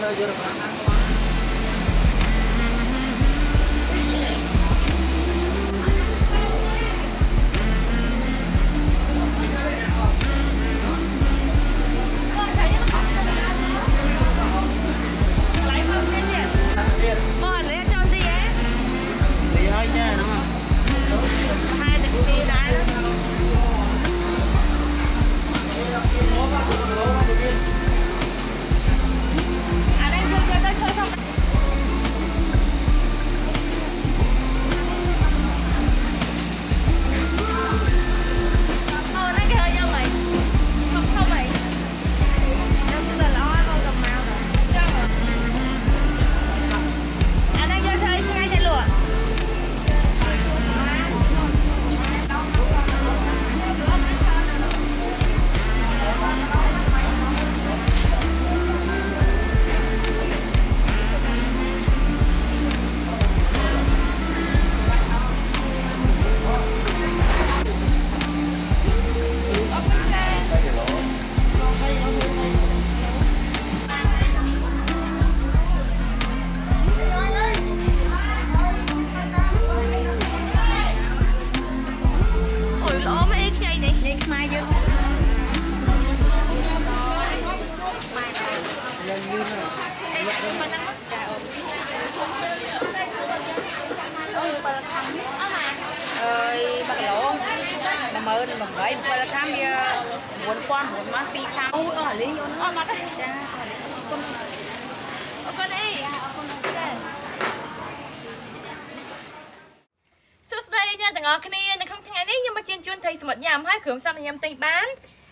menuju rumah aku.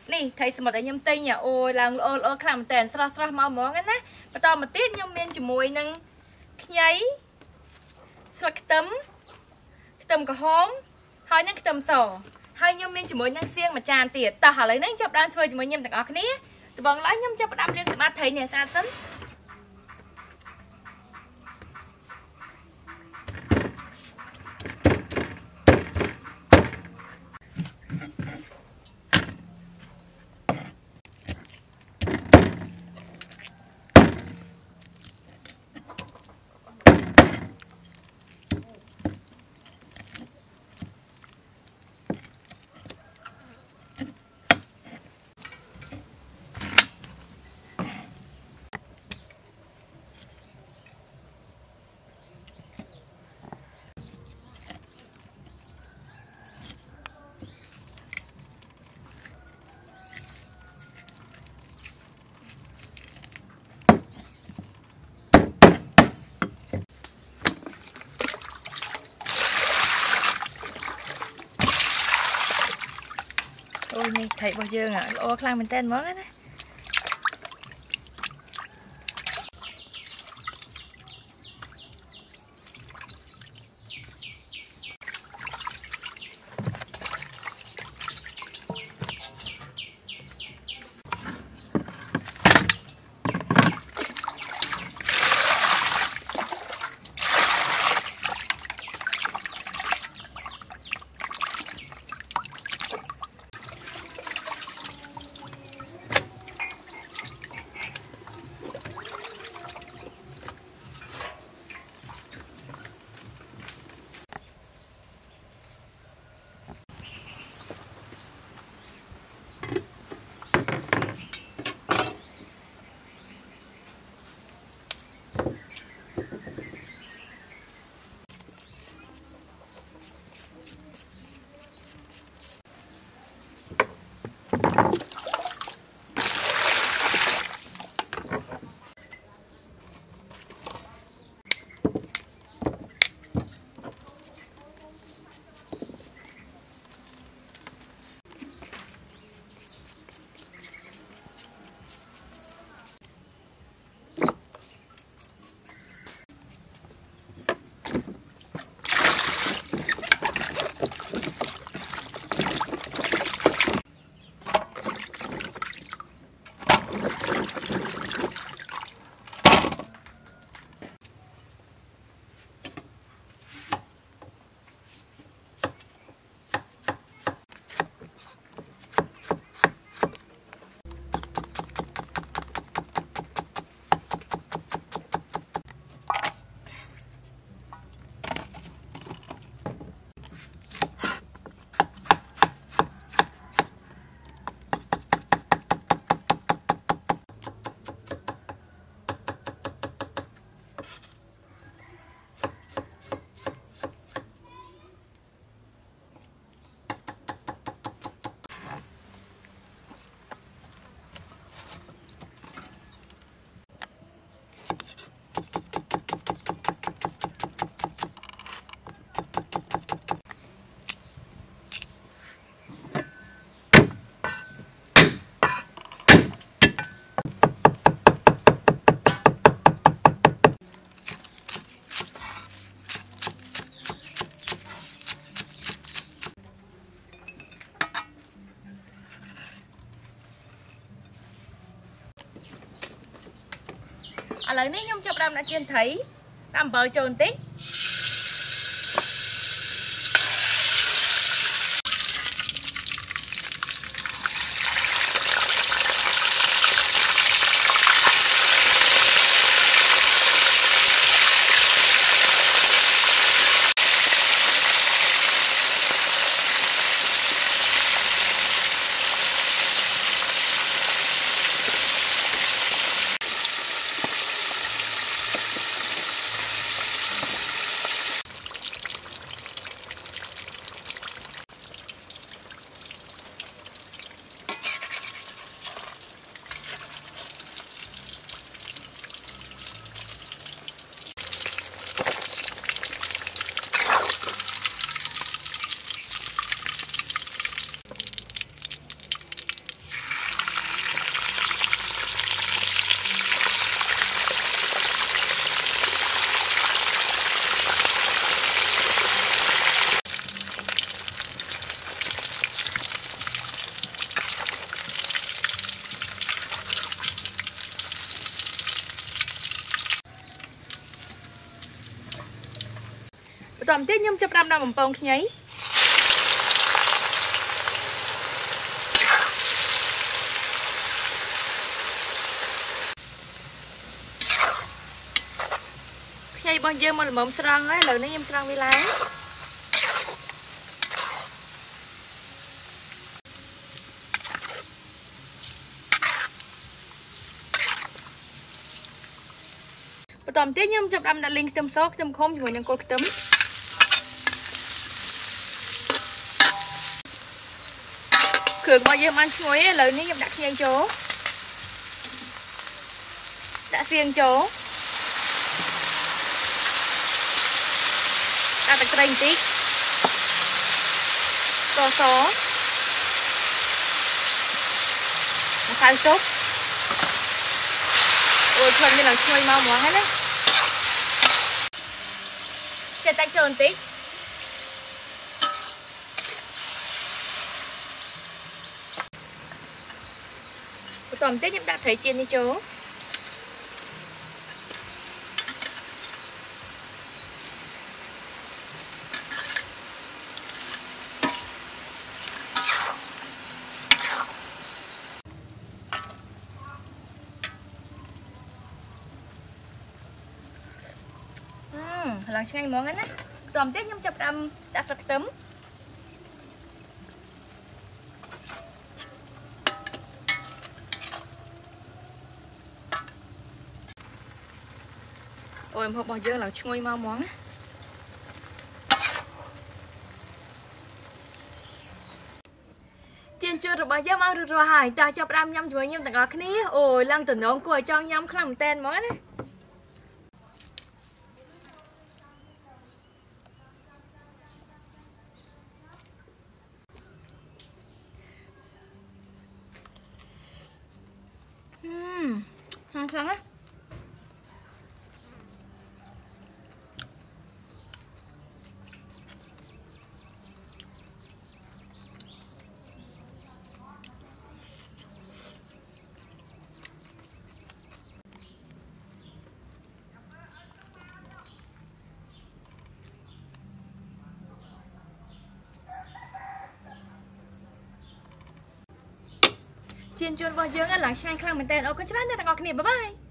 Này thầy xem một đại nhâm tây nhỉ, ôi là ôi làm tèn xóa xóa màu món á, mà to mà tết nhâm men chỉ mùi năng nháy, xóa cái tấm cả hôm, hai năng cái tấm sổ, hai nhâm men chỉ mùi năng xiên mà tràn tiệt, ta hỏi lấy năng chập đan chơi chỉ mùi nhâm tặng ở cái này, từ bằng lái nhâm chập đan riêng từ ba thầy nhà xa sớm. Thầy bao dương ạ, ô khăn mình tên món á. ở lấy ní nhung chụp đam đã kiên thấy làm bờ trồn tí toàn tiết nhâm chụp đam đam bằng bông nháy nháy bông dưa mà mồm srang ấy lỡ nó nhâm srang với lái toàn tiết nhâm chụp đam đã linh tâm sóc tâm khom thì mới nhung cô tấm cường bao giờ ăn chuối lời ní đặt riêng chỗ đã riêng chỗ ta đặt tranh tí to số sao sốt ôi chuẩn như là chuối mau mỏ hết đấy chạy tay tròn tí toàn tết em đã thấy chiên đi chỗ làm ngay món ấy á toàn tết em chụp đâm đã sạch tấm ôi hộp bò dưa là chui mau món chiên chưa rồi bò dưa mau được rồi hải ta cho đam nhâm chuối nhâm tặng ở cái ní ôi lăng tổn nón của cho nhâm làm tên món đấy ngon lắm á chiên chuối bò dưa là sáng khang mình tên. Ôi con chán nè, tặng ngọt nè, bye bye.